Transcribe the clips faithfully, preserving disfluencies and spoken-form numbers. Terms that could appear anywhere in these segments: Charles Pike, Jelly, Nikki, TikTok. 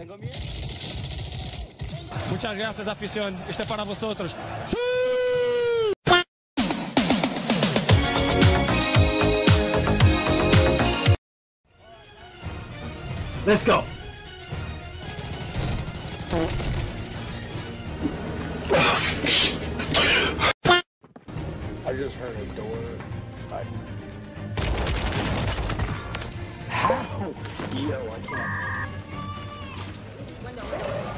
Tengo miedo. Muchas gracias, afición. Este es para vosotros. ¡Sí! Let's go. I just heard a door. I... How? Yo, I can't. Window, window.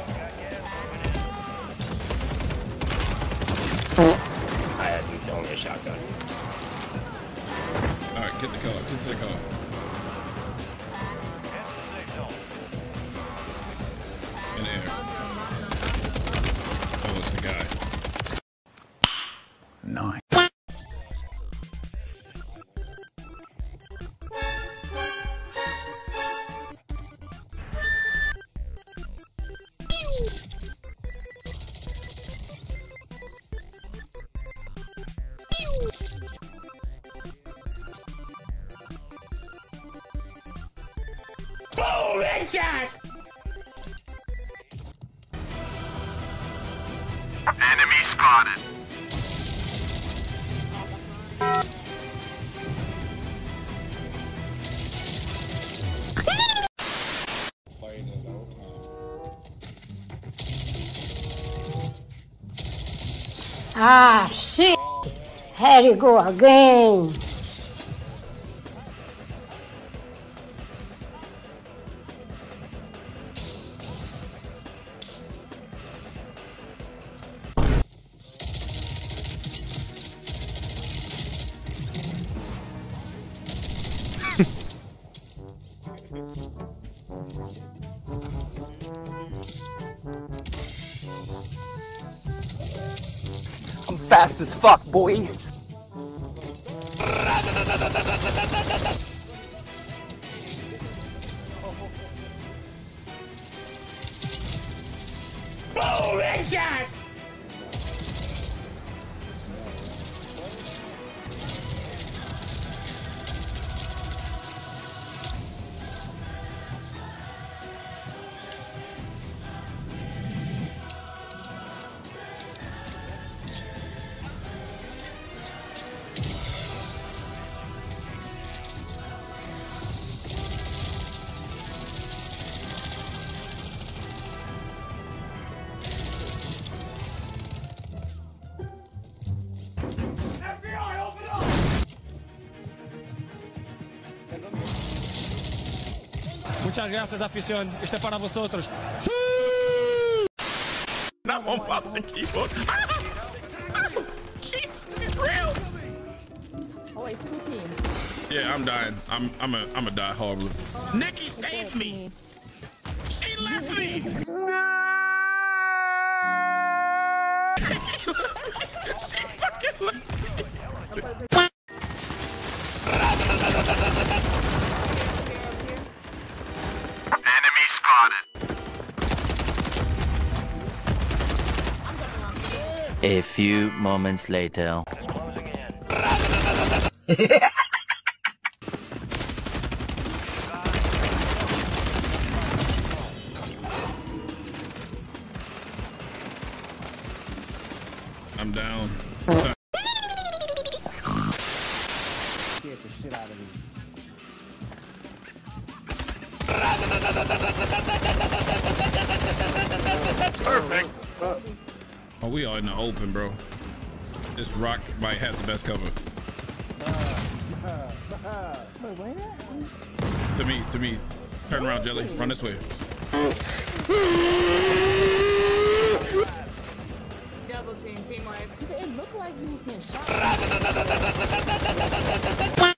I had to throw me a shotgun. Alright, get the car, get the car. In the air. Oh, it's the guy. Nice. Shot. Enemy spotted. Playing it all time. Ah, shit. Here you go again. I'm fast as fuck, boy. Oh, Richard! Muchas gracias, afición. Este es para vosotros. Sí! Not one pops in keyboard. Oh, Jesus, it's real. Oh, it's two teams. Yeah, I'm dying. I'm I'm a I'm a die hard. Oh, Nikki saved me. She left me. She fucking left me. A few moments later. I'm down. Get the shit out of me. Perfect. Oh, we are in the open, bro. This rock might have the best cover. To me, to me. Turn around, Jelly. Run this way. Double team, team wipe. It looked like you was getting shot.